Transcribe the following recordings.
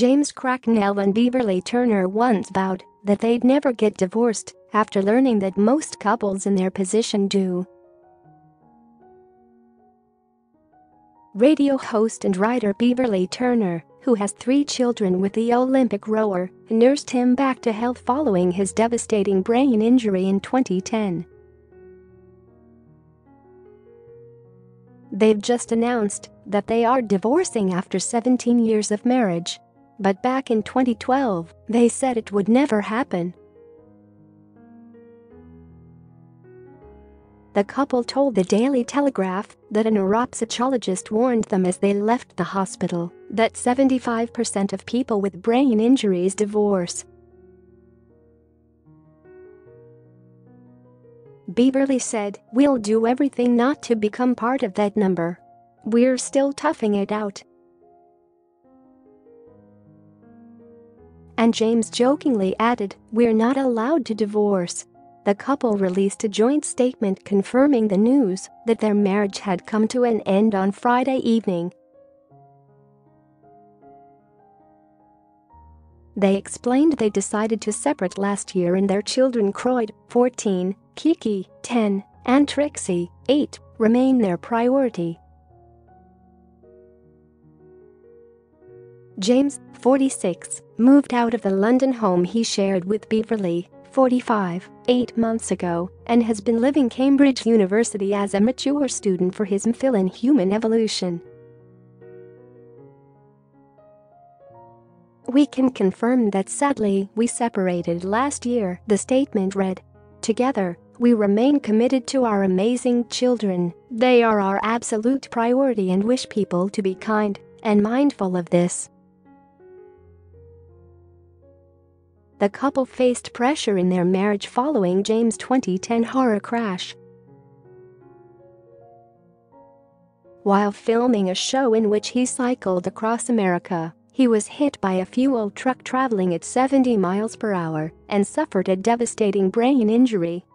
James Cracknell and Beverley Turner once vowed that they'd never get divorced after learning that most couples in their position do. Radio host and writer Beverley Turner, who has 3 children with the Olympic rower, nursed him back to health following his devastating brain injury in 2010. They've just announced that they are divorcing after 17 years of marriage. But back in 2012, they said it would never happen. The couple told the Daily Telegraph that a neuropsychologist warned them as they left the hospital that 75% of people with brain injuries divorce. Beverley said, "We'll do everything not to become part of that number. We're still toughing it out." And James jokingly added, "We're not allowed to divorce." The couple released a joint statement confirming the news that their marriage had come to an end on Friday evening. They explained they decided to separate last year and their children Croyd, 14, Kiki, 10, and Trixie, 8, remain their priority. James, 46, moved out of the London home he shared with Beverley, 45, 8 months ago, and has been living at Cambridge University as a mature student for his MPhil in Human Evolution. "We can confirm that sadly we separated last year," the statement read. "Together, we remain committed to our amazing children. They are our absolute priority and wish people to be kind and mindful of this." The couple faced pressure in their marriage following James' 2010 horror crash. While filming a show in which he cycled across America, he was hit by a fuel truck traveling at 70 miles per hour and suffered a devastating brain injury.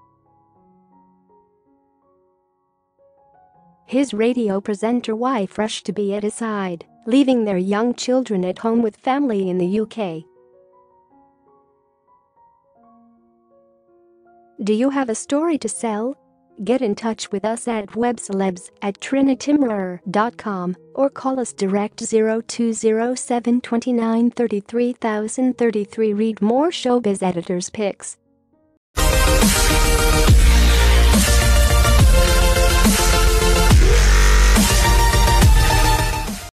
His radio presenter wife rushed to be at his side, leaving their young children at home with family in the UK. Do you have a story to sell? Get in touch with us at webcelebs@trinitimrer.com or call us direct 0207 29 33 033. Read more showbiz editors' picks.